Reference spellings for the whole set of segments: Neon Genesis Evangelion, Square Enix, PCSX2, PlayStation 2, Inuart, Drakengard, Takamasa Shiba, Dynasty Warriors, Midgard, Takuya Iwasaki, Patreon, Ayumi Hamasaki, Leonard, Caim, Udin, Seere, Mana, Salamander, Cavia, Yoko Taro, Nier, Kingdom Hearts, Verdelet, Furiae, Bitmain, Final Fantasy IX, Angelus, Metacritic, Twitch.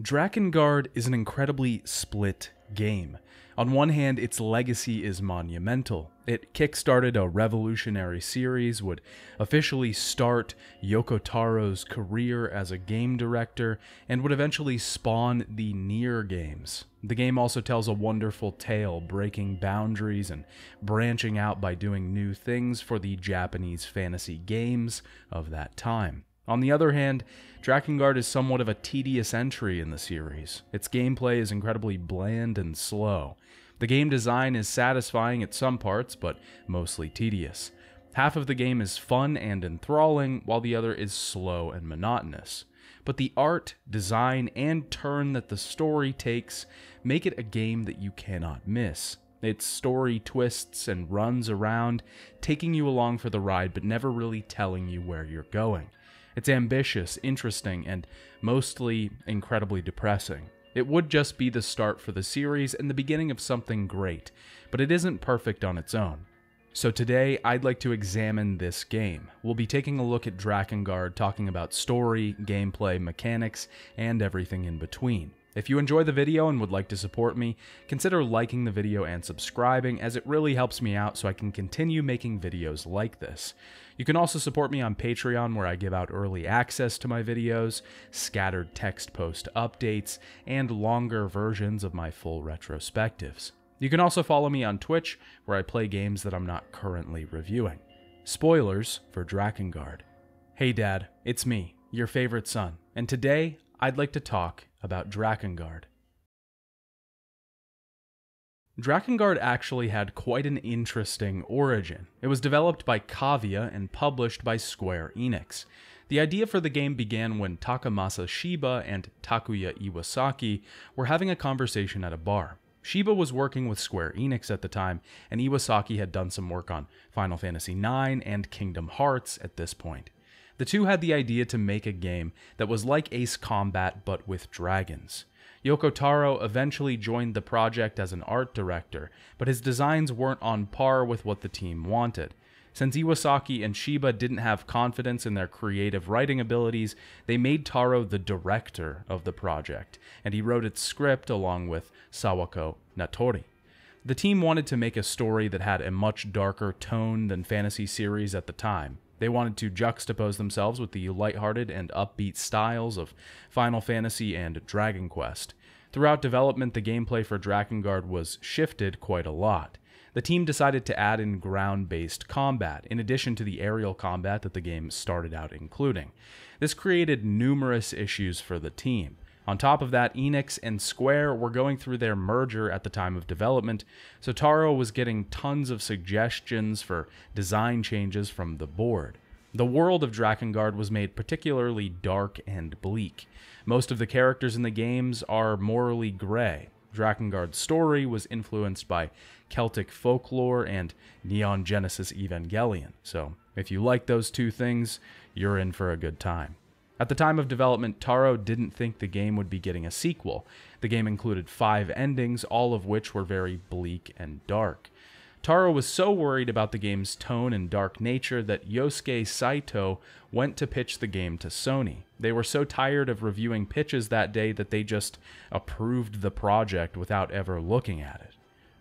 Drakengard is an incredibly split game. On one hand, its legacy is monumental. It kickstarted a revolutionary series, would officially start Yoko Taro's career as a game director, and would eventually spawn the Nier games. The game also tells a wonderful tale, breaking boundaries and branching out by doing new things for the Japanese fantasy games of that time. On the other hand, Drakengard is somewhat of a tedious entry in the series. Its gameplay is incredibly bland and slow. The game design is satisfying at some parts, but mostly tedious. Half of the game is fun and enthralling, while the other is slow and monotonous. But the art, design, and turn that the story takes make it a game that you cannot miss. Its story twists and runs around, taking you along for the ride, but never really telling you where you're going. It's ambitious, interesting, and mostly incredibly depressing. It would just be the start for the series and the beginning of something great, but it isn't perfect on its own. So today, I'd like to examine this game. We'll be taking a look at Drakengard, talking about story, gameplay, mechanics, and everything in between. If you enjoy the video and would like to support me, consider liking the video and subscribing, as it really helps me out so I can continue making videos like this. You can also support me on Patreon, where I give out early access to my videos, scattered text post updates, and longer versions of my full retrospectives. You can also follow me on Twitch, where I play games that I'm not currently reviewing. Spoilers for Drakengard. Hey Dad, it's me, your favorite son, and today I'd like to talk about Drakengard. Drakengard actually had quite an interesting origin. It was developed by Cavia and published by Square Enix. The idea for the game began when Takamasa Shiba and Takuya Iwasaki were having a conversation at a bar. Shiba was working with Square Enix at the time, and Iwasaki had done some work on Final Fantasy IX and Kingdom Hearts at this point. The two had the idea to make a game that was like Ace Combat but with dragons. Yoko Taro eventually joined the project as an art director, but his designs weren't on par with what the team wanted. Since Iwasaki and Shiba didn't have confidence in their creative writing abilities, they made Taro the director of the project, and he wrote its script along with Sawako Natori. The team wanted to make a story that had a much darker tone than fantasy series at the time. They wanted to juxtapose themselves with the lighthearted and upbeat styles of Final Fantasy and Dragon Quest. Throughout development, the gameplay for Drakengard was shifted quite a lot. The team decided to add in ground-based combat, in addition to the aerial combat that the game started out including. This created numerous issues for the team. On top of that, Enix and Square were going through their merger at the time of development, so Taro was getting tons of suggestions for design changes from the board. The world of Drakengard was made particularly dark and bleak. Most of the characters in the games are morally gray. Drakengard's story was influenced by Celtic folklore and Neon Genesis Evangelion, so if you like those two things, you're in for a good time. At the time of development, Taro didn't think the game would be getting a sequel. The game included 5 endings, all of which were very bleak and dark. Taro was so worried about the game's tone and dark nature that Yosuke Saito went to pitch the game to Sony. They were so tired of reviewing pitches that day that they just approved the project without ever looking at it.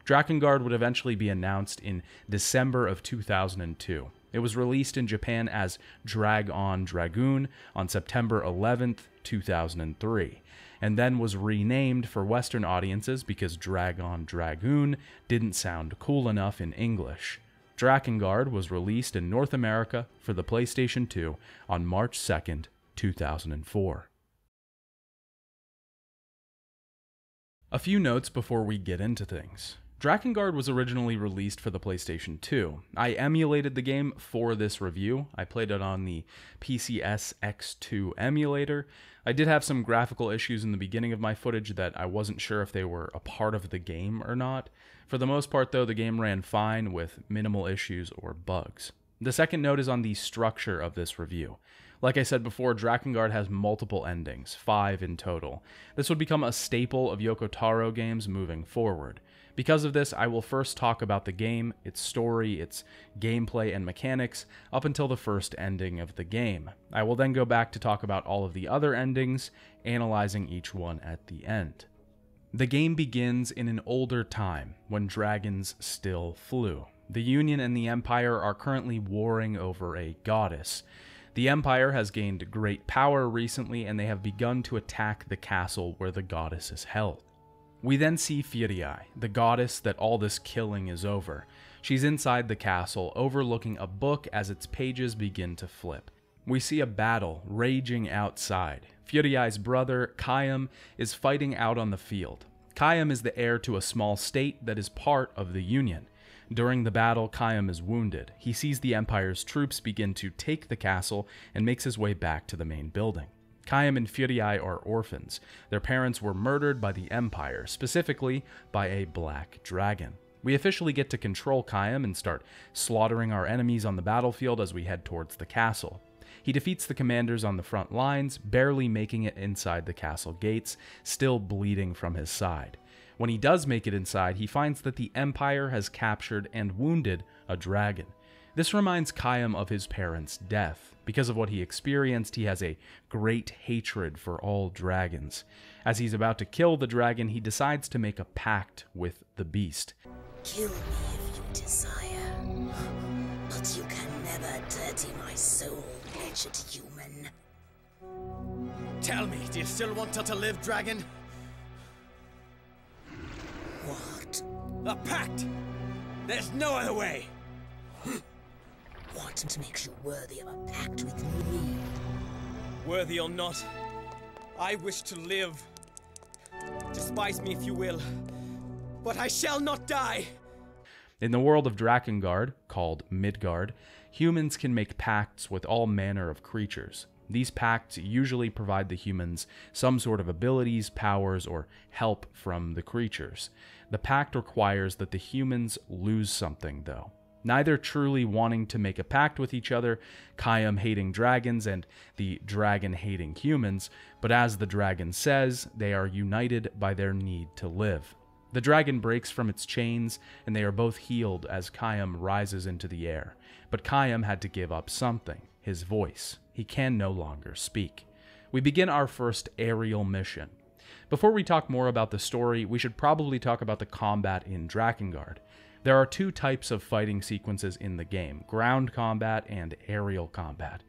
Drakengard would eventually be announced in December of 2002. It was released in Japan as Drag on Dragoon on September 11th, 2003, and then was renamed for Western audiences because Drag on Dragoon didn't sound cool enough in English. Drakengard was released in North America for the PlayStation 2 on March 2nd, 2004. A few notes before we get into things. Drakengard was originally released for the PlayStation 2. I emulated the game for this review. I played it on the PCSX2 emulator. I did have some graphical issues in the beginning of my footage that I wasn't sure if they were a part of the game or not. For the most part though, the game ran fine with minimal issues or bugs. The second note is on the structure of this review. Like I said before, Drakengard has multiple endings, 5 in total. This would become a staple of Yoko Taro games moving forward. Because of this, I will first talk about the game, its story, its gameplay and mechanics, up until the first ending of the game. I will then go back to talk about all of the other endings, analyzing each one at the end. The game begins in an older time, when dragons still flew. The Union and the Empire are currently warring over a goddess. The Empire has gained great power recently, and they have begun to attack the castle where the goddess is held. We then see Furiae, the goddess that all this killing is over. She's inside the castle, overlooking a book as its pages begin to flip. We see a battle raging outside. Furiae's brother, Caim, is fighting out on the field. Caim is the heir to a small state that is part of the Union. During the battle, Caim is wounded. He sees the Empire's troops begin to take the castle and makes his way back to the main building. Caim and Furiae are orphans. Their parents were murdered by the Empire, specifically by a black dragon. We officially get to control Caim and start slaughtering our enemies on the battlefield as we head towards the castle. He defeats the commanders on the front lines, barely making it inside the castle gates, still bleeding from his side. When he does make it inside, he finds that the Empire has captured and wounded a dragon. This reminds Caim of his parents' death. Because of what he experienced, he has a great hatred for all dragons. As he's about to kill the dragon, he decides to make a pact with the beast. Kill me if you desire, but you can never dirty my soul. Human. Tell me, do you still want her to live, dragon? What? A pact! There's no other way! What makes you worthy of a pact with me? Worthy or not, I wish to live. Despise me if you will, but I shall not die! In the world of Drakengard, called Midgard, humans can make pacts with all manner of creatures. These pacts usually provide the humans some sort of abilities, powers, or help from the creatures. The pact requires that the humans lose something, though. Neither truly wanting to make a pact with each other, Caim hating dragons and the dragon hating humans, but as the dragon says, they are united by their need to live. The dragon breaks from its chains, and they are both healed as Caim rises into the air. But Caim had to give up something, his voice. He can no longer speak. We begin our first aerial mission. Before we talk more about the story, we should probably talk about the combat in Drakengard. There are two types of fighting sequences in the game, ground combat and aerial combat.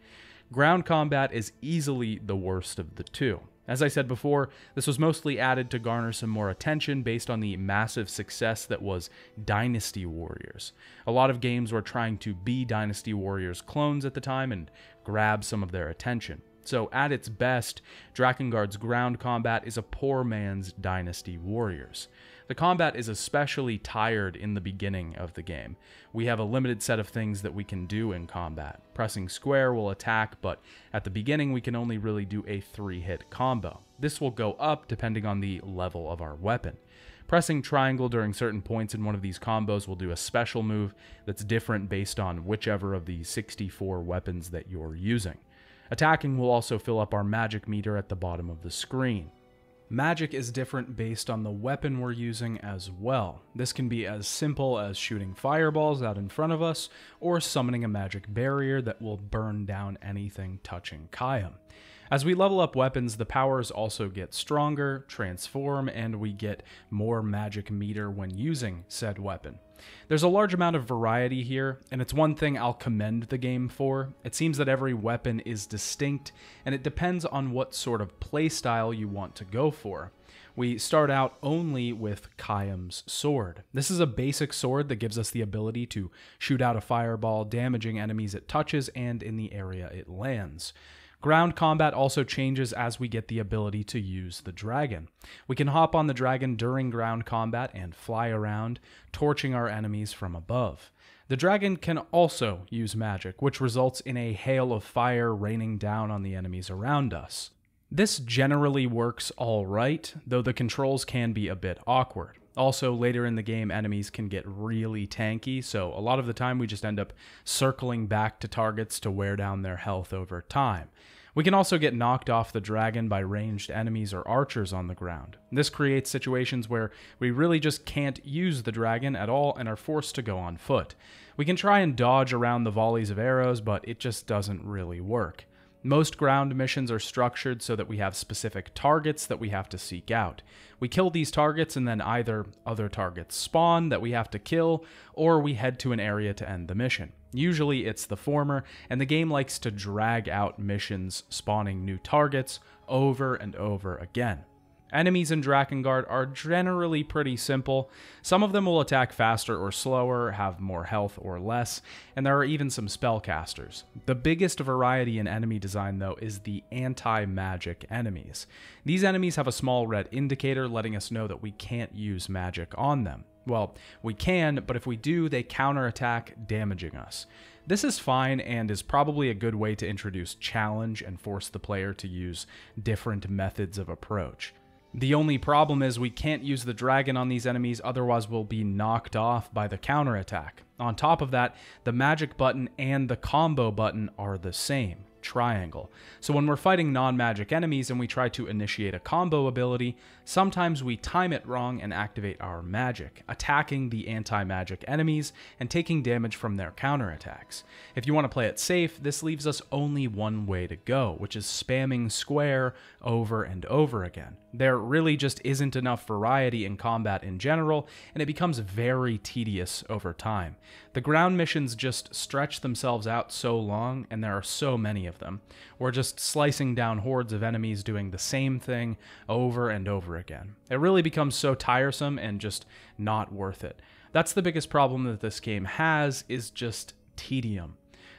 Ground combat is easily the worst of the two. As I said before, this was mostly added to garner some more attention based on the massive success that was Dynasty Warriors. A lot of games were trying to be Dynasty Warriors clones at the time and grab some of their attention. So at its best, Drakengard's ground combat is a poor man's Dynasty Warriors. The combat is especially tired in the beginning of the game. We have a limited set of things that we can do in combat. Pressing square will attack, but at the beginning we can only really do a 3-hit combo. This will go up depending on the level of our weapon. Pressing triangle during certain points in one of these combos will do a special move that's different based on whichever of the 64 weapons that you're using. Attacking will also fill up our magic meter at the bottom of the screen. Magic is different based on the weapon we're using as well. This can be as simple as shooting fireballs out in front of us, or summoning a magic barrier that will burn down anything touching Caim. As we level up weapons, the powers also get stronger, transform, and we get more magic meter when using said weapon. There's a large amount of variety here, and it's one thing I'll commend the game for. It seems that every weapon is distinct, and it depends on what sort of playstyle you want to go for. We start out only with Caim's sword. This is a basic sword that gives us the ability to shoot out a fireball, damaging enemies it touches and in the area it lands. Ground combat also changes as we get the ability to use the dragon. We can hop on the dragon during ground combat and fly around, torching our enemies from above. The dragon can also use magic, which results in a hail of fire raining down on the enemies around us. This generally works all right, though the controls can be a bit awkward. Also, later in the game, enemies can get really tanky, so a lot of the time we just end up circling back to targets to wear down their health over time. We can also get knocked off the dragon by ranged enemies or archers on the ground. This creates situations where we really just can't use the dragon at all and are forced to go on foot. We can try and dodge around the volleys of arrows, but it just doesn't really work. Most ground missions are structured so that we have specific targets that we have to seek out. We kill these targets and then either other targets spawn that we have to kill, or we head to an area to end the mission. Usually it's the former, and the game likes to drag out missions spawning new targets over and over again. Enemies in Drakengard are generally pretty simple. Some of them will attack faster or slower, have more health or less, and there are even some spellcasters. The biggest variety in enemy design, though, is the anti-magic enemies. These enemies have a small red indicator letting us know that we can't use magic on them. Well, we can, but if we do, they counterattack, damaging us. This is fine and is probably a good way to introduce challenge and force the player to use different methods of approach. The only problem is we can't use the dragon on these enemies, otherwise we'll be knocked off by the counterattack. On top of that, the magic button and the combo button are the same, triangle. So when we're fighting non-magic enemies and we try to initiate a combo ability, sometimes we time it wrong and activate our magic, attacking the anti-magic enemies and taking damage from their counterattacks. If you want to play it safe, this leaves us only one way to go, which is spamming square over and over again. There really just isn't enough variety in combat in general, and it becomes very tedious over time. The ground missions just stretch themselves out so long, and there are so many of them. We're just slicing down hordes of enemies doing the same thing over and over again. It really becomes so tiresome and just not worth it. That's the biggest problem that this game has, is just tedium.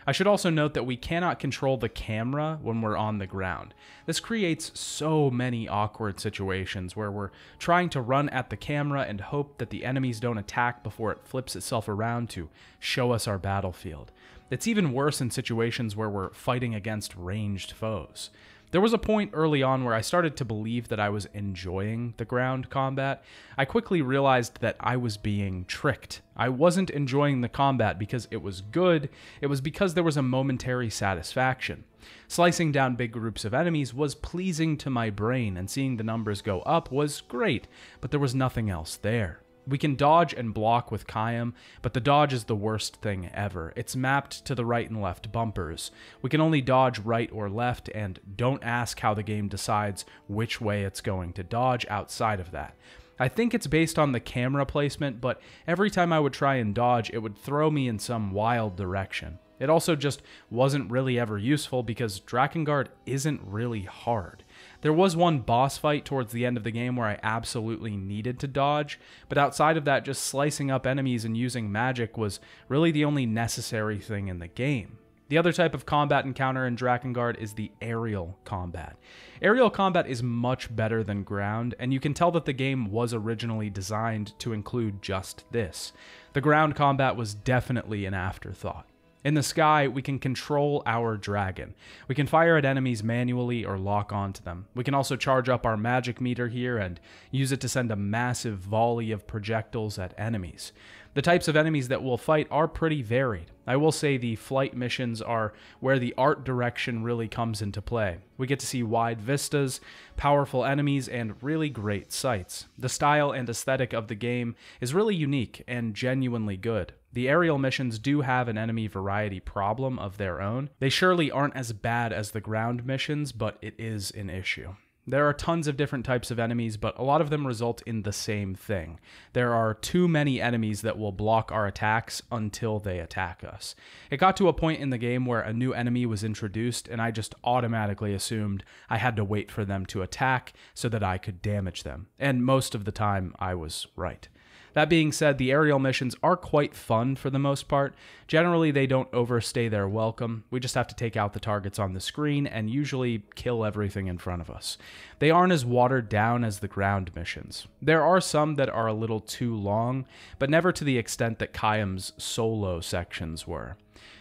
I should also note that we cannot control the camera when we're on the ground. This creates so many awkward situations where we're trying to run at the camera and hope that the enemies don't attack before it flips itself around to show us our battlefield. It's even worse in situations where we're fighting against ranged foes. There was a point early on where I started to believe that I was enjoying the ground combat. I quickly realized that I was being tricked. I wasn't enjoying the combat because it was good, it was because there was a momentary satisfaction. Slicing down big groups of enemies was pleasing to my brain, and seeing the numbers go up was great, but there was nothing else there. We can dodge and block with Caim, but the dodge is the worst thing ever. It's mapped to the right and left bumpers. We can only dodge right or left, and don't ask how the game decides which way it's going to dodge outside of that. I think it's based on the camera placement, but every time I would try and dodge, it would throw me in some wild direction. It also just wasn't really ever useful because Drakengard isn't really hard. There was one boss fight towards the end of the game where I absolutely needed to dodge, but outside of that, just slicing up enemies and using magic was really the only necessary thing in the game. The other type of combat encounter in Drakengard is the aerial combat. Aerial combat is much better than ground, and you can tell that the game was originally designed to include just this. The ground combat was definitely an afterthought. In the sky, we can control our dragon. We can fire at enemies manually or lock onto them. We can also charge up our magic meter here and use it to send a massive volley of projectiles at enemies. The types of enemies that we'll fight are pretty varied. I will say the flight missions are where the art direction really comes into play. We get to see wide vistas, powerful enemies, and really great sights. The style and aesthetic of the game is really unique and genuinely good. The aerial missions do have an enemy variety problem of their own. They surely aren't as bad as the ground missions, but it is an issue. There are tons of different types of enemies, but a lot of them result in the same thing. There are too many enemies that will block our attacks until they attack us. It got to a point in the game where a new enemy was introduced, and I just automatically assumed I had to wait for them to attack so that I could damage them. And most of the time, I was right. That being said, the aerial missions are quite fun for the most part. Generally, they don't overstay their welcome. We just have to take out the targets on the screen and usually kill everything in front of us. They aren't as watered down as the ground missions. There are some that are a little too long, but never to the extent that Caim's solo sections were.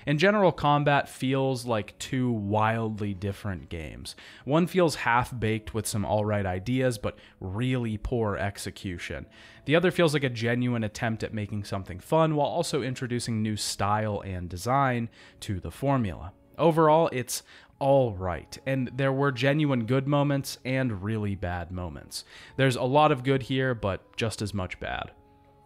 In general, combat feels like two wildly different games. One feels half-baked with some alright ideas, but really poor execution. The other feels like a genuine attempt at making something fun while also introducing new style and design to the formula. Overall, it's all right, and there were genuine good moments and really bad moments. There's a lot of good here, but just as much bad.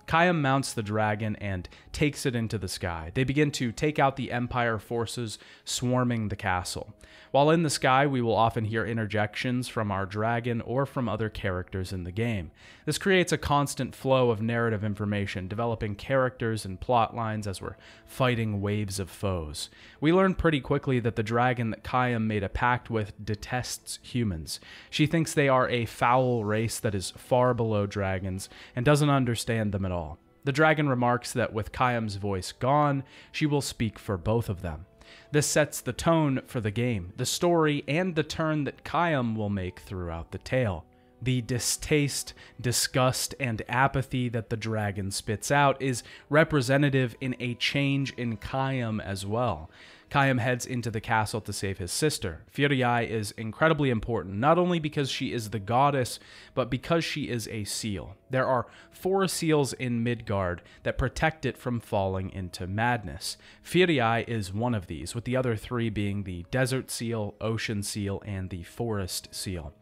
Caim mounts the dragon and takes it into the sky. They begin to take out the Empire forces swarming the castle. While in the sky, we will often hear interjections from our dragon or from other characters in the game. This creates a constant flow of narrative information, developing characters and plot lines as we're fighting waves of foes. We learn pretty quickly that the dragon that Caim made a pact with detests humans. She thinks they are a foul race that is far below dragons and doesn't understand them at all. The dragon remarks that with Caim's voice gone, she will speak for both of them. This sets the tone for the game, the story, and the turn that Caim will make throughout the tale. The distaste, disgust, and apathy that the dragon spits out is representative in a change in Caim as well. Caim heads into the castle to save his sister. Furiae is incredibly important, not only because she is the goddess, but because she is a seal. There are 4 seals in Midgard that protect it from falling into madness. Furiae is one of these, with the other 3 being the desert seal, ocean seal, and the forest seal.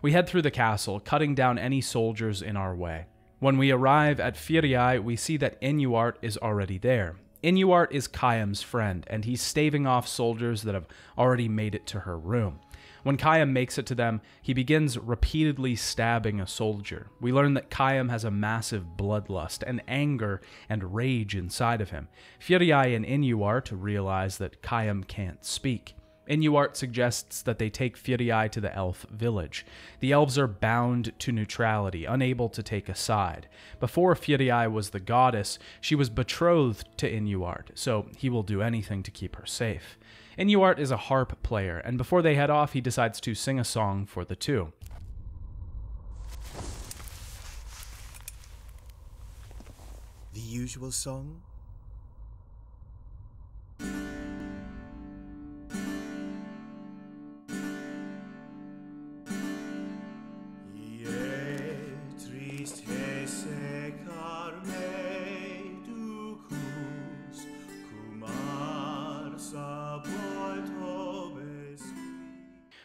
We head through the castle, cutting down any soldiers in our way. When we arrive at Furiae, we see that Inuart is already there. Inuart is Caim's friend, and he's staving off soldiers that have already made it to her room. When Caim makes it to them, he begins repeatedly stabbing a soldier. We learn that Caim has a massive bloodlust and anger and rage inside of him. Furiae and Inuart realize that Caim can't speak. Inuart suggests that they take Furiae to the elf village. The elves are bound to neutrality, unable to take a side. Before Furiae was the goddess, she was betrothed to Inuart, so he will do anything to keep her safe. Inuart is a harp player, and before they head off, he decides to sing a song for the two. The usual song?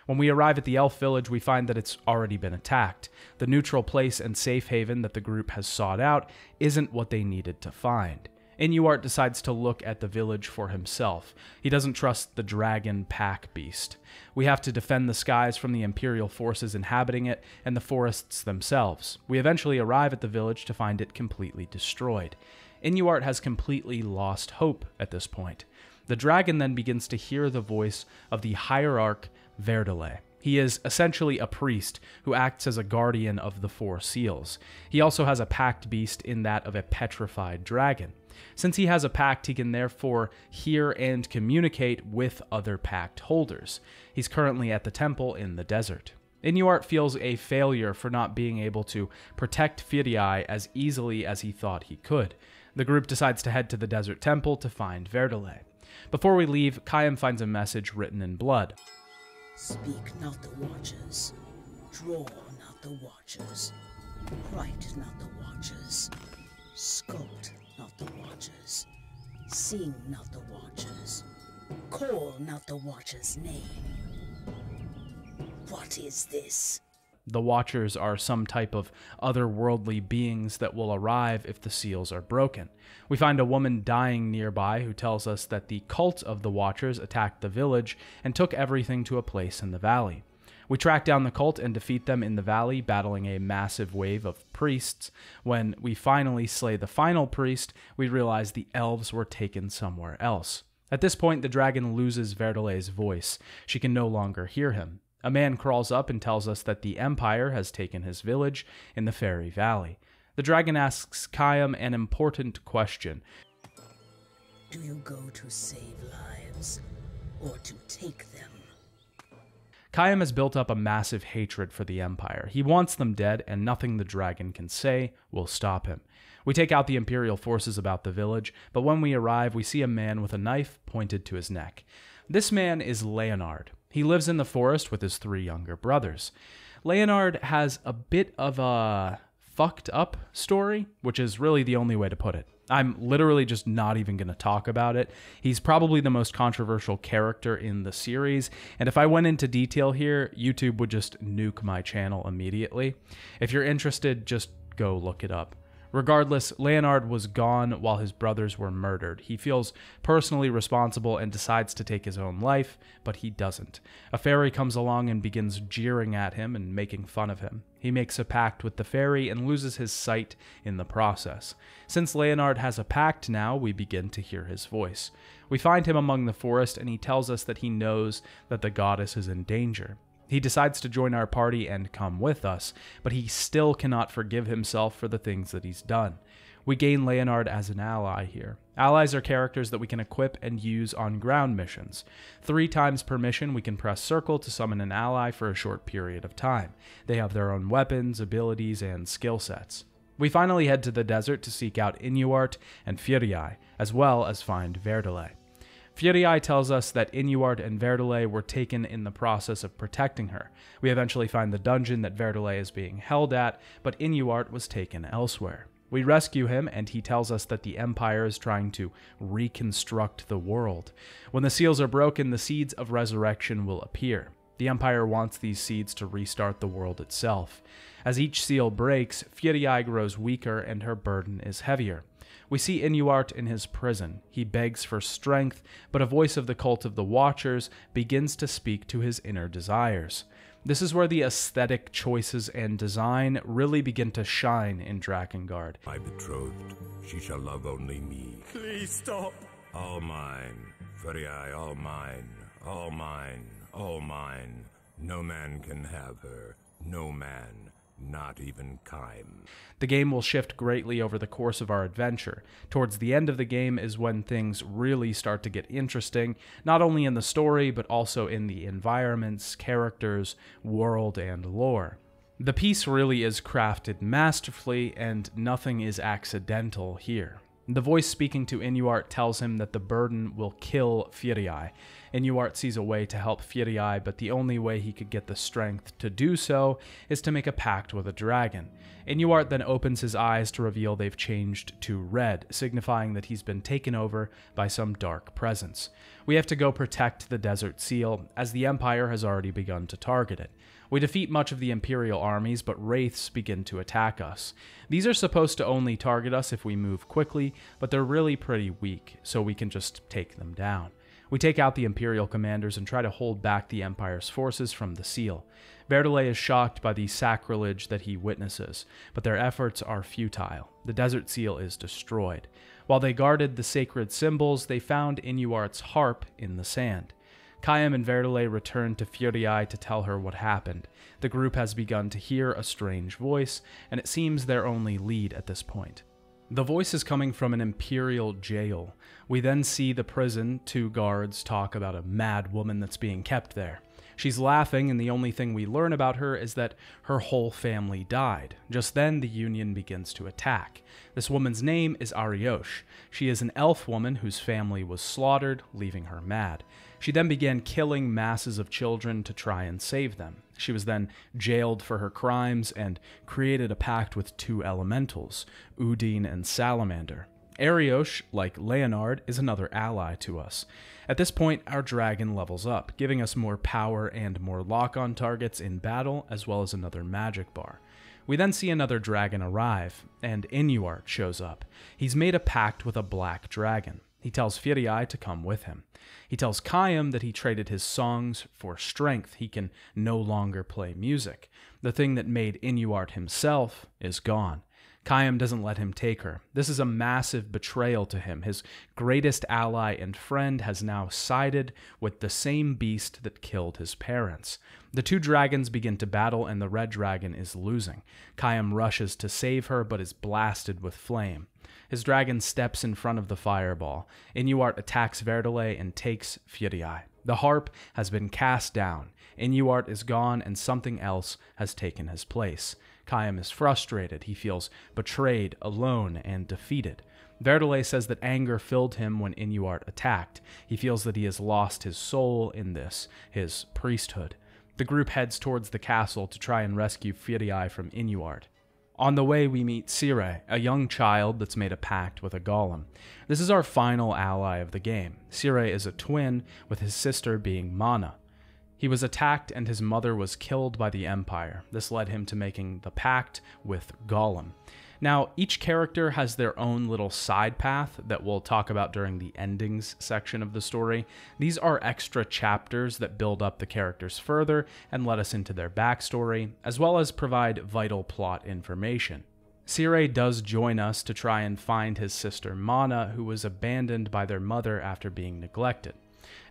When we arrive at the elf village, we find that it's already been attacked. The neutral place and safe haven that the group has sought out isn't what they needed to find. Inuart decides to look at the village for himself. He doesn't trust the dragon pack beast. We have to defend the skies from the imperial forces inhabiting it and the forests themselves. We eventually arrive at the village to find it completely destroyed. Inuart has completely lost hope at this point. The dragon then begins to hear the voice of the hierarch Verdelet. He is essentially a priest who acts as a guardian of the 4 seals. He also has a packed beast in that of a petrified dragon. Since he has a pact, he can therefore hear and communicate with other pact holders. He's currently at the temple in the desert. Inuart feels a failure for not being able to protect Furiae as easily as he thought he could. The group decides to head to the desert temple to find Verdelet. Before we leave, Caim finds a message written in blood. Speak not the watchers, draw not the watchers, write not the watchers, sculpt not the watchers, sing not the watchers, call not the watchers' name. What is this? The Watchers are some type of otherworldly beings that will arrive if the seals are broken. We find a woman dying nearby who tells us that the cult of the Watchers attacked the village and took everything to a place in the valley. We track down the cult and defeat them in the valley, battling a massive wave of priests. When we finally slay the final priest, we realize the elves were taken somewhere else. At this point, the dragon loses Verdelet's voice. She can no longer hear him. A man crawls up and tells us that the Empire has taken his village in the Fairy Valley. The dragon asks Caim an important question. Do you go to save lives, or to take them? Caim has built up a massive hatred for the Empire. He wants them dead, and nothing the dragon can say will stop him. We take out the Imperial forces about the village, but when we arrive, we see a man with a knife pointed to his neck. This man is Leonard. He lives in the forest with his 3 younger brothers. Leonard has a bit of a fucked up story, which is really the only way to put it. I'm literally just not even going to talk about it. He's probably the most controversial character in the series, and if I went into detail here, YouTube would just nuke my channel immediately. If you're interested, just go look it up. Regardless, Leonard was gone while his brothers were murdered. He feels personally responsible and decides to take his own life, but he doesn't. A fairy comes along and begins jeering at him and making fun of him. He makes a pact with the fairy and loses his sight in the process. Since Leonard has a pact now, we begin to hear his voice. We find him among the forest, and he tells us that he knows that the goddess is in danger. He decides to join our party and come with us, but he still cannot forgive himself for the things that he's done. We gain Leonard as an ally here. Allies are characters that we can equip and use on ground missions. 3 times per mission, we can press circle to summon an ally for a short period of time. They have their own weapons, abilities, and skill sets. We finally head to the desert to seek out Inuart and Furiae, as well as find Verdelet. Furiae tells us that Inuart and Verdelet were taken in the process of protecting her. We eventually find the dungeon that Verdelet is being held at, but Inuart was taken elsewhere. We rescue him, and he tells us that the Empire is trying to reconstruct the world. When the seals are broken, the seeds of resurrection will appear. The Empire wants these seeds to restart the world itself. As each seal breaks, Furiae grows weaker and her burden is heavier. We see Inuart in his prison. He begs for strength, but a voice of the cult of the Watchers begins to speak to his inner desires. This is where the aesthetic choices and design really begin to shine in Drakengard. My betrothed, she shall love only me. Please stop. All mine, Furiae, all mine, all mine, all mine. No man can have her, no man. Not even Caim. The game will shift greatly over the course of our adventure. Towards the end of the game is when things really start to get interesting, not only in the story, but also in the environments, characters, world, and lore. The piece really is crafted masterfully, and nothing is accidental here. The voice speaking to Inuart tells him that the burden will kill Furiae. Inuart sees a way to help Furiae, but the only way he could get the strength to do so is to make a pact with a dragon. Inuart then opens his eyes to reveal they've changed to red, signifying that he's been taken over by some dark presence. We have to go protect the Desert Seal, as the Empire has already begun to target it. We defeat much of the Imperial armies, but wraiths begin to attack us. These are supposed to only target us if we move quickly, but they're really pretty weak, so we can just take them down. We take out the Imperial commanders and try to hold back the Empire's forces from the seal. Verdelet is shocked by the sacrilege that he witnesses, but their efforts are futile. The Desert Seal is destroyed. While they guarded the sacred symbols, they found Inuart's harp in the sand. Caim and Verdelet return to Furiae to tell her what happened. The group has begun to hear a strange voice, and it seems their only lead at this point. The voice is coming from an imperial jail. We then see the prison, 2 guards, talk about a mad woman that's being kept there. She's laughing, and the only thing we learn about her is that her whole family died. Just then, the Union begins to attack. This woman's name is Arioch. She is an elf woman whose family was slaughtered, leaving her mad. She then began killing masses of children to try and save them. She was then jailed for her crimes and created a pact with 2 elementals, Udin and Salamander. Arioch, like Leonard, is another ally to us. At this point, our dragon levels up, giving us more power and more lock-on targets in battle, as well as another magic bar. We then see another dragon arrive, and Inuart shows up. He's made a pact with a black dragon. He tells Furiae to come with him. He tells Caim that he traded his songs for strength. He can no longer play music. The thing that made Inuart himself is gone. Caim doesn't let him take her. This is a massive betrayal to him. His greatest ally and friend has now sided with the same beast that killed his parents. The 2 dragons begin to battle, and the red dragon is losing. Caim rushes to save her, but is blasted with flame. His dragon steps in front of the fireball. Inuart attacks Verdelet and takes Furiae. The harp has been cast down. Inuart is gone, and something else has taken his place. Caim is frustrated. He feels betrayed, alone, and defeated. Verdelet says that anger filled him when Inuart attacked. He feels that he has lost his soul in this, his priesthood. The group heads towards the castle to try and rescue Furiae from Inuart. On the way, we meet Seere, a young child that's made a pact with a golem. This is our final ally of the game. Seere is a twin, with his sister being Mana. He was attacked and his mother was killed by the Empire. This led him to making the pact with Golem. Now, each character has their own little side path that we'll talk about during the endings section of the story. These are extra chapters that build up the characters further and let us into their backstory, as well as provide vital plot information. Seere does join us to try and find his sister Mana, who was abandoned by their mother after being neglected.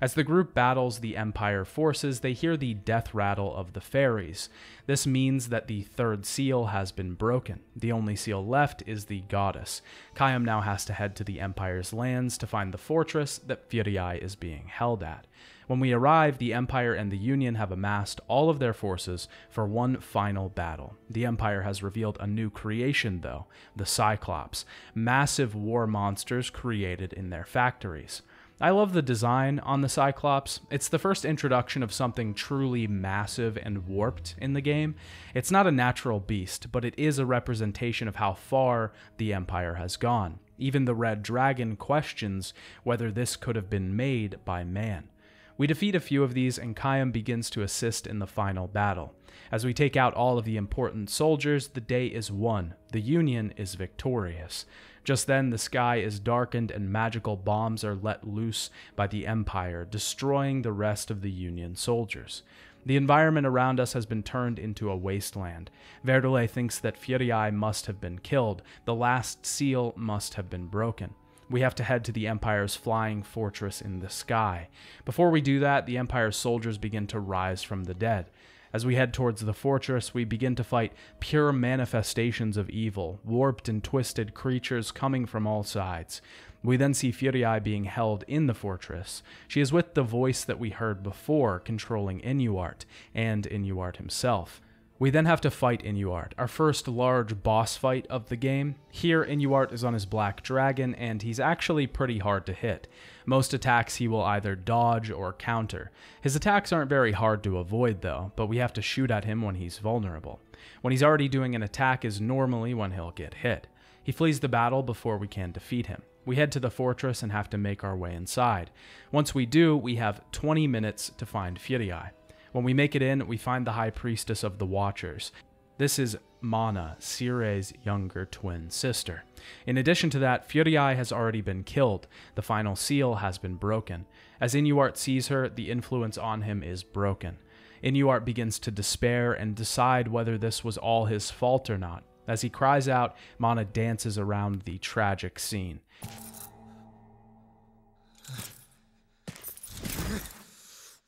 As the group battles the Empire forces, they hear the death rattle of the fairies. This means that the third seal has been broken. The only seal left is the goddess. Caim now has to head to the Empire's lands to find the fortress that Furiae is being held at. When we arrive, the Empire and the Union have amassed all of their forces for one final battle. The Empire has revealed a new creation, though, the Cyclops, massive war monsters created in their factories. I love the design on the Cyclops. It's the first introduction of something truly massive and warped in the game. It's not a natural beast, but it is a representation of how far the Empire has gone. Even the Red Dragon questions whether this could have been made by man. We defeat a few of these, and Caim begins to assist in the final battle. As we take out all of the important soldiers, the day is won. The Union is victorious. Just then, the sky is darkened and magical bombs are let loose by the Empire, destroying the rest of the Union soldiers. The environment around us has been turned into a wasteland. Verdelet thinks that Furiae must have been killed. The last seal must have been broken. We have to head to the Empire's flying fortress in the sky. Before we do that, the Empire's soldiers begin to rise from the dead. As we head towards the fortress, we begin to fight pure manifestations of evil, warped and twisted creatures coming from all sides. We then see Furiae being held in the fortress. She is with the voice that we heard before, controlling Inuart, and Inuart himself. We then have to fight Inuart, our first large boss fight of the game. Here, Inuart is on his black dragon, and he's actually pretty hard to hit. Most attacks he will either dodge or counter. His attacks aren't very hard to avoid though, but we have to shoot at him when he's vulnerable. When he's already doing an attack is normally when he'll get hit. He flees the battle before we can defeat him. We head to the fortress and have to make our way inside. Once we do, we have 20 minutes to find Furiae. When we make it in, we find the High Priestess of the Watchers. This is Mana, Seere's younger twin sister. In addition to that, Furiae has already been killed. The final seal has been broken. As Inuart sees her, the influence on him is broken. Inuart begins to despair and decide whether this was all his fault or not. As he cries out, Mana dances around the tragic scene.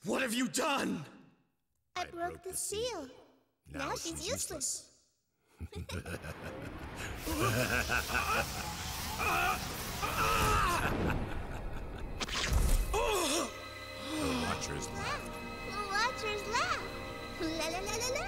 What have you done? I broke the seal. Now she's useless. The Watchers laugh. The Watchers laugh. La la la la la.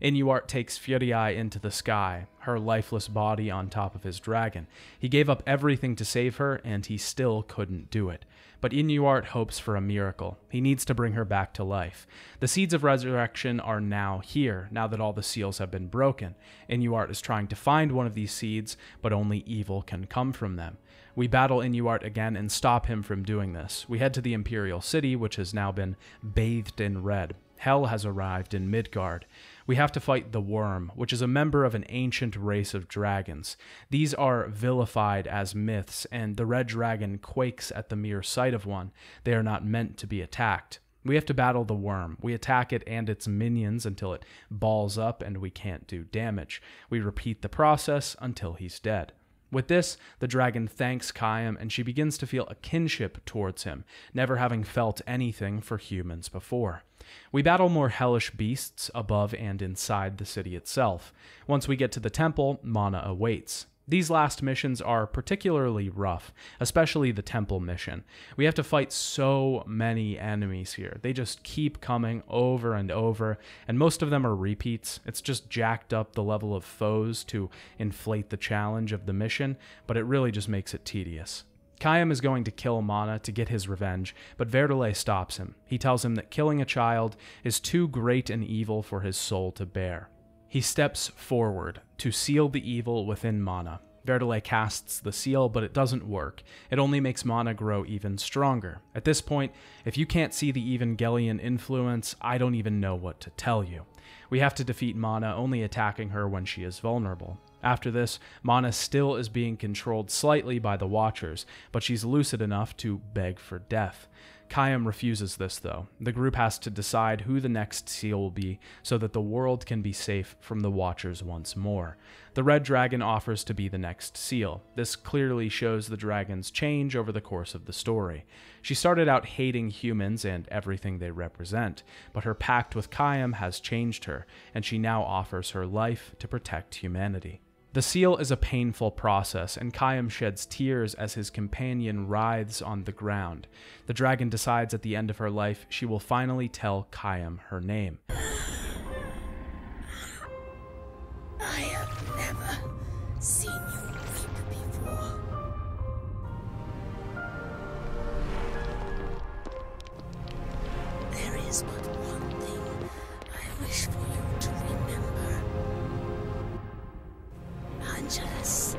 Inuart takes Furiae into the sky, her lifeless body on top of his dragon. He gave up everything to save her, and he still couldn't do it. But Inuart hopes for a miracle. He needs to bring her back to life. The seeds of resurrection are now here, now that all the seals have been broken. Inuart is trying to find one of these seeds, but only evil can come from them. We battle Inuart again and stop him from doing this. We head to the Imperial City, which has now been bathed in red. Hell has arrived in Midgard. We have to fight the Worm, which is a member of an ancient race of dragons. These are vilified as myths, and the Red Dragon quakes at the mere sight of one. They are not meant to be attacked. We have to battle the Worm. We attack it and its minions until it balls up and we can't do damage. We repeat the process until he's dead. With this, the dragon thanks Caim, and she begins to feel a kinship towards him, never having felt anything for humans before. We battle more hellish beasts above and inside the city itself. Once we get to the temple, Mana awaits. These last missions are particularly rough, especially the temple mission. We have to fight so many enemies here. They just keep coming over and over, and most of them are repeats. It's just jacked up the level of foes to inflate the challenge of the mission, but it really just makes it tedious. Caim is going to kill Mana to get his revenge, but Verdelet stops him. He tells him that killing a child is too great an evil for his soul to bear. He steps forward to seal the evil within Mana. Verdelet casts the seal, but it doesn't work. It only makes Mana grow even stronger. At this point, if you can't see the Evangelion influence, I don't even know what to tell you. We have to defeat Mana, only attacking her when she is vulnerable. After this, Mana still is being controlled slightly by the Watchers, but she's lucid enough to beg for death. Caim refuses this, though. The group has to decide who the next seal will be so that the world can be safe from the Watchers once more. The Red Dragon offers to be the next seal. This clearly shows the dragon's change over the course of the story. She started out hating humans and everything they represent, but her pact with Caim has changed her, and she now offers her life to protect humanity. The seal is a painful process, and Caim sheds tears as his companion writhes on the ground. The dragon decides at the end of her life she will finally tell Caim her name. I have never seen you weep before. There is but one thing I wish for you to remember. Angelus.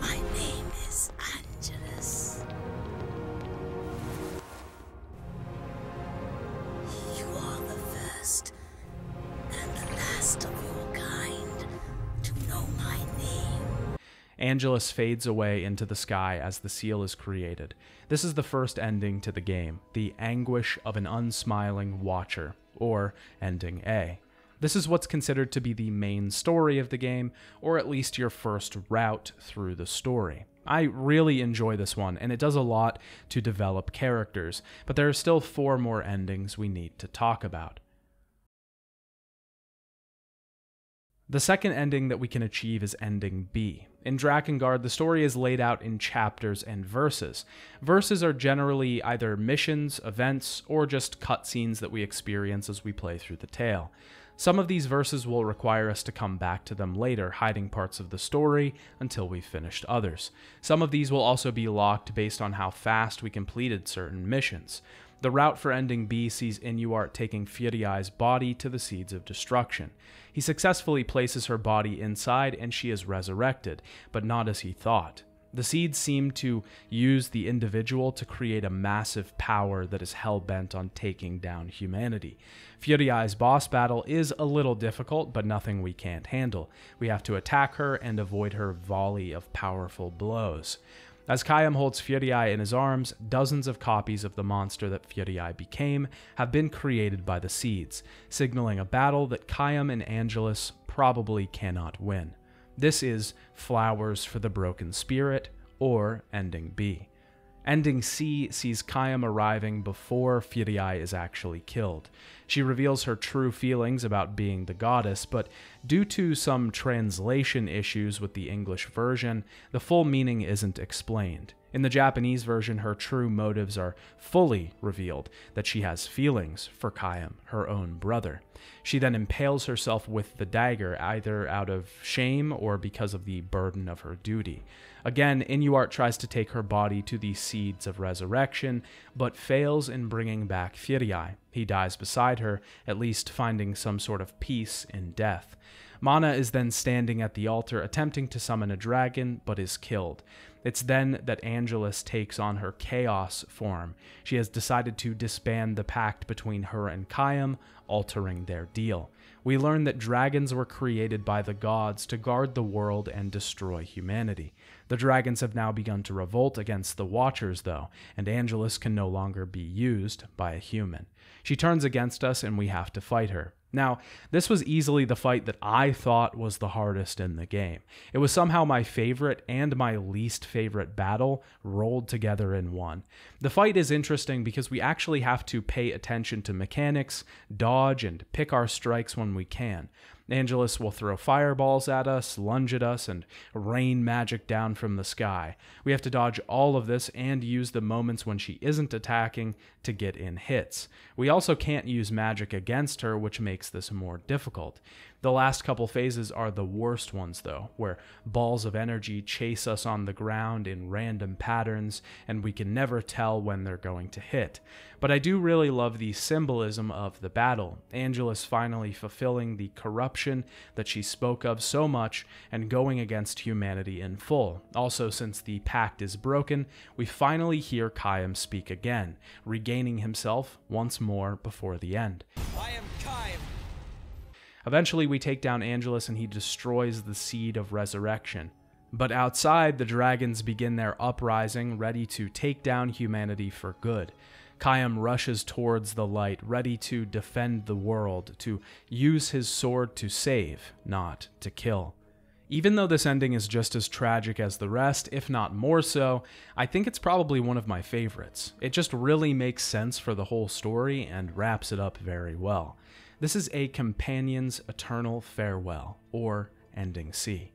My name is Angelus. You are the first and the last of your kind to know my name. Angelus fades away into the sky as the seal is created. This is the first ending to the game, the anguish of an unsmiling watcher, or ending A. This is what's considered to be the main story of the game, or at least your first route through the story. I really enjoy this one, and it does a lot to develop characters, but there are still 4 more endings we need to talk about. The second ending that we can achieve is ending B. In Drakengard, the story is laid out in chapters and verses. Verses are generally either missions, events, or just cutscenes that we experience as we play through the tale. Some of these verses will require us to come back to them later, hiding parts of the story until we've finished others. Some of these will also be locked based on how fast we completed certain missions. The route for ending B sees Inuart taking Furiae's body to the Seeds of Destruction. He successfully places her body inside and she is resurrected, but not as he thought. The Seeds seem to use the individual to create a massive power that is hell-bent on taking down humanity. Furiae's boss battle is a little difficult, but nothing we can't handle. We have to attack her and avoid her volley of powerful blows. As Caim holds Furiae in his arms, dozens of copies of the monster that Furiae became have been created by the Seeds, signaling a battle that Caim and Angelus probably cannot win. This is Flowers for the Broken Spirit, or ending B. Ending C sees Caim arriving before Furiae is actually killed. She reveals her true feelings about being the goddess, but due to some translation issues with the English version, the full meaning isn't explained. In the Japanese version, her true motives are fully revealed, that she has feelings for Caim, her own brother. She then impales herself with the dagger, either out of shame or because of the burden of her duty. Again, Inuart tries to take her body to the Seeds of Resurrection, but fails in bringing back Furiae. He dies beside her, at least finding some sort of peace in death. Mana is then standing at the altar attempting to summon a dragon, but is killed. It's then that Angelus takes on her chaos form. She has decided to disband the pact between her and Caim, altering their deal. We learn that dragons were created by the gods to guard the world and destroy humanity. The dragons have now begun to revolt against the Watchers, though, and Angelus can no longer be used by a human. She turns against us and we have to fight her. Now, this was easily the fight that I thought was the hardest in the game. It was somehow my favorite and my least favorite battle rolled together in one. The fight is interesting because we actually have to pay attention to mechanics, dodge, and pick our strikes when we can. Angelus will throw fireballs at us, lunge at us, and rain magic down from the sky. We have to dodge all of this and use the moments when she isn't attacking to get in hits. We also can't use magic against her, which makes this more difficult. The last couple phases are the worst ones though, where balls of energy chase us on the ground in random patterns and we can never tell when they're going to hit. But I do really love the symbolism of the battle, Angelus finally fulfilling the corruption that she spoke of so much and going against humanity in full. Also, since the pact is broken, we finally hear Caim speak again, regaining himself once more before the end. I am Caim. Eventually, we take down Angelus and he destroys the seed of resurrection. But outside, the dragons begin their uprising, ready to take down humanity for good. Caim rushes towards the light, ready to defend the world, to use his sword to save, not to kill. Even though this ending is just as tragic as the rest, if not more so, I think it's probably one of my favorites. It just really makes sense for the whole story and wraps it up very well. This is a companion's eternal farewell, or ending C.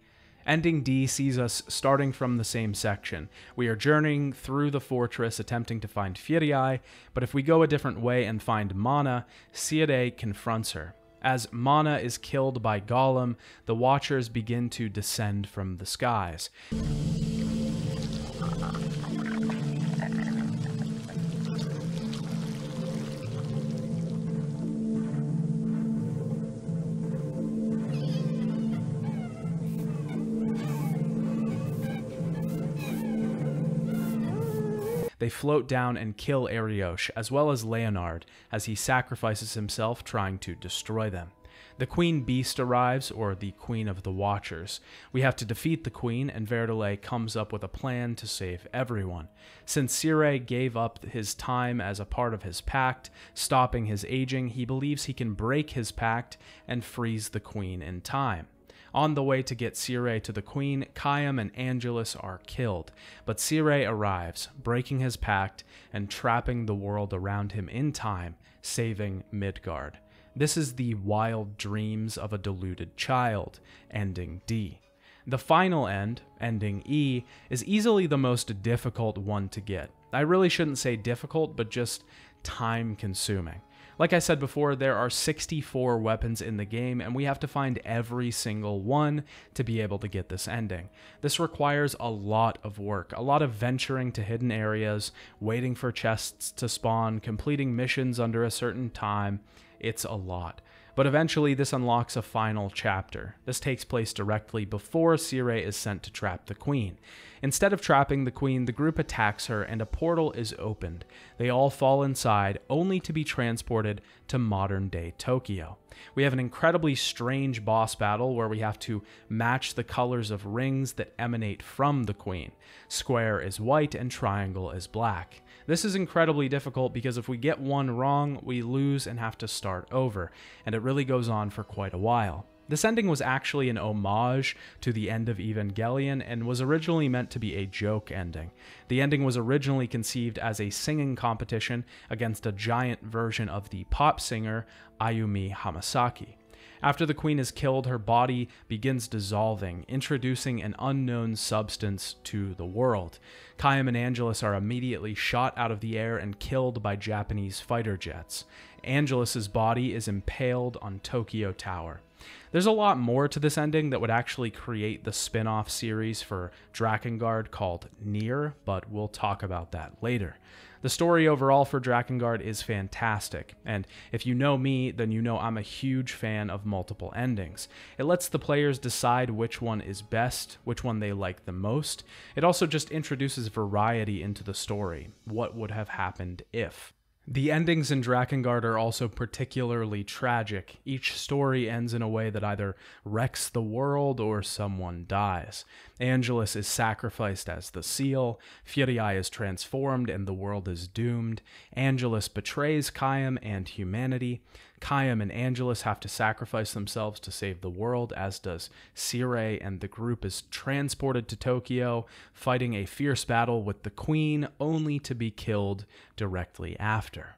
Ending D sees us starting from the same section. We are journeying through the fortress attempting to find Furiae, but if we go a different way and find Mana, Seere confronts her. As Mana is killed by Golem, the Watchers begin to descend from the skies. They float down and kill Arioch, as well as Leonard, as he sacrifices himself trying to destroy them. The Queen Beast arrives, or the Queen of the Watchers. We have to defeat the Queen, and Verdelet comes up with a plan to save everyone. Since Seere gave up his time as a part of his pact, stopping his aging, he believes he can break his pact and freeze the Queen in time. On the way to get Seere to the Queen, Caim and Angelus are killed, but Seere arrives, breaking his pact and trapping the world around him in time, saving Midgard. This is the wild dreams of a deluded child, ending D. The final end, ending E, is easily the most difficult one to get. I really shouldn't say difficult, but just time-consuming. Like I said before, there are 64 weapons in the game, and we have to find every single one to be able to get this ending. This requires a lot of work, a lot of venturing to hidden areas, waiting for chests to spawn, completing missions under a certain time. It's a lot. But eventually, this unlocks a final chapter. This takes place directly before Seere is sent to trap the Queen. Instead of trapping the Queen, the group attacks her and a portal is opened. They all fall inside, only to be transported to modern-day Tokyo. We have an incredibly strange boss battle where we have to match the colors of rings that emanate from the Queen. Square is white and triangle is black. This is incredibly difficult because if we get one wrong, we lose and have to start over, and it really goes on for quite a while. This ending was actually an homage to the end of Evangelion and was originally meant to be a joke ending. The ending was originally conceived as a singing competition against a giant version of the pop singer Ayumi Hamasaki. After the Queen is killed, her body begins dissolving, introducing an unknown substance to the world. Caim and Angelus are immediately shot out of the air and killed by Japanese fighter jets. Angelus's body is impaled on Tokyo Tower. There's a lot more to this ending that would actually create the spin-off series for Drakengard called Nier, but we'll talk about that later. The story overall for Drakengard is fantastic, and if you know me, then you know I'm a huge fan of multiple endings. It lets the players decide which one is best, which one they like the most. It also just introduces variety into the story, what would have happened if. The endings in Drakengard are also particularly tragic. Each story ends in a way that either wrecks the world or someone dies. Angelus is sacrificed as the seal, Furiae is transformed and the world is doomed, Angelus betrays Caim and humanity, Caim and Angelus have to sacrifice themselves to save the world, as does Seere, and the group is transported to Tokyo, fighting a fierce battle with the Queen, only to be killed directly after.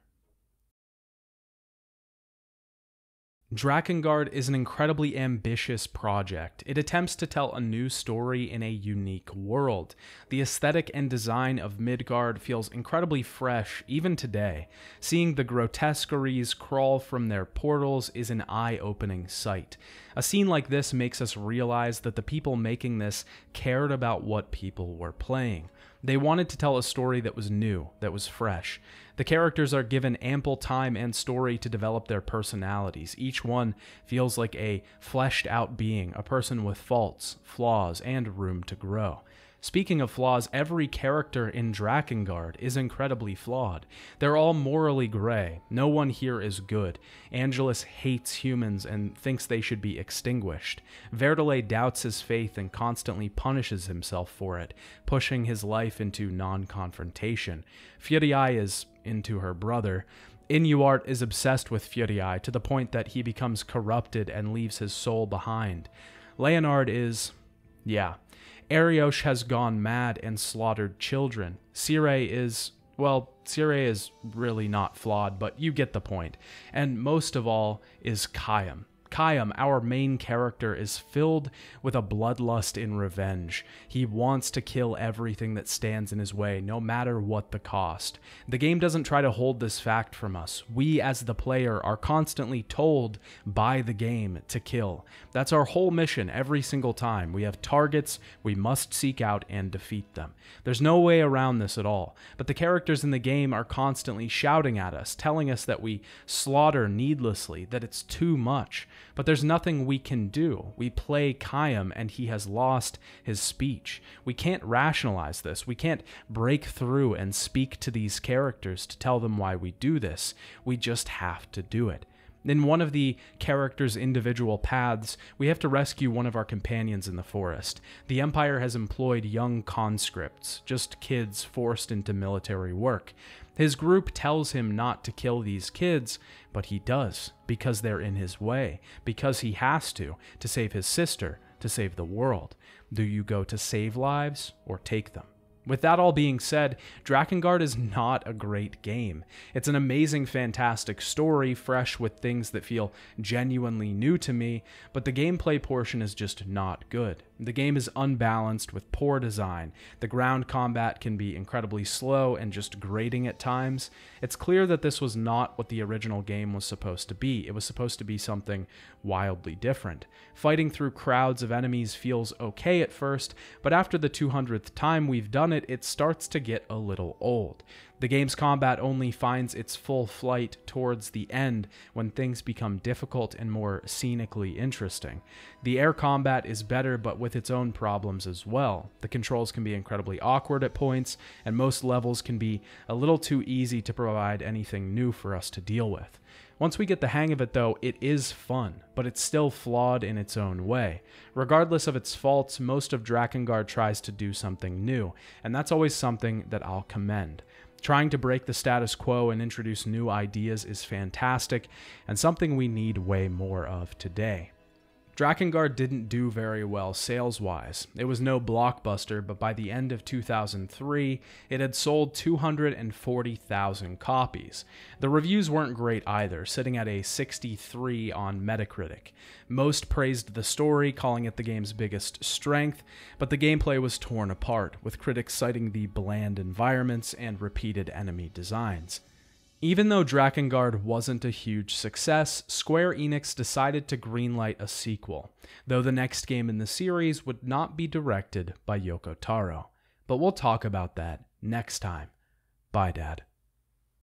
Drakengard is an incredibly ambitious project. It attempts to tell a new story in a unique world. The aesthetic and design of Midgard feels incredibly fresh even today. Seeing the grotesqueries crawl from their portals is an eye-opening sight. A scene like this makes us realize that the people making this cared about what people were playing. They wanted to tell a story that was new, that was fresh. The characters are given ample time and story to develop their personalities. Each one feels like a fleshed-out being, a person with faults, flaws, and room to grow. Speaking of flaws, every character in Drakengard is incredibly flawed. They're all morally gray. No one here is good. Angelus hates humans and thinks they should be extinguished. Verdelet doubts his faith and constantly punishes himself for it, pushing his life into non-confrontation. Furiae is into her brother. Inuart is obsessed with Furiae to the point that he becomes corrupted and leaves his soul behind. Leonard is... yeah. Arioch has gone mad and slaughtered children. Seere is, well, Seere is really not flawed, but you get the point. And most of all is Caim. Caim, our main character, is filled with a bloodlust in revenge. He wants to kill everything that stands in his way, no matter what the cost. The game doesn't try to hold this fact from us. We, as the player, are constantly told by the game to kill. That's our whole mission every single time. We have targets, we must seek out and defeat them. There's no way around this at all, but the characters in the game are constantly shouting at us, telling us that we slaughter needlessly, that it's too much. But there's nothing we can do. We play Caim and he has lost his speech. We can't rationalize this. We can't break through and speak to these characters to tell them why we do this. We just have to do it. In one of the characters' individual paths, we have to rescue one of our companions in the forest. The Empire has employed young conscripts, just kids forced into military work. His group tells him not to kill these kids, but he does, because they're in his way, because he has to save his sister, to save the world. Do you go to save lives or take them? With that all being said, Drakengard is not a great game. It's an amazing, fantastic story, fresh with things that feel genuinely new to me, but the gameplay portion is just not good. The game is unbalanced with poor design. The ground combat can be incredibly slow and just grating at times. It's clear that this was not what the original game was supposed to be. It was supposed to be something wildly different. Fighting through crowds of enemies feels okay at first, but after the 200th time we've done it, it starts to get a little old. The game's combat only finds its full flight towards the end when things become difficult and more scenically interesting. The air combat is better, but with its own problems as well. The controls can be incredibly awkward at points, and most levels can be a little too easy to provide anything new for us to deal with. Once we get the hang of it though, it is fun, but it's still flawed in its own way. Regardless of its faults, most of Drakengard tries to do something new, and that's always something that I'll commend. Trying to break the status quo and introduce new ideas is fantastic, and something we need way more of today. Drakengard didn't do very well sales-wise. It was no blockbuster, but by the end of 2003, it had sold 240,000 copies. The reviews weren't great either, sitting at a 63 on Metacritic. Most praised the story, calling it the game's biggest strength, but the gameplay was torn apart, with critics citing the bland environments and repeated enemy designs. Even though Drakengard wasn't a huge success, Square Enix decided to greenlight a sequel, though the next game in the series would not be directed by Yoko Taro. But we'll talk about that next time. Bye, Dad.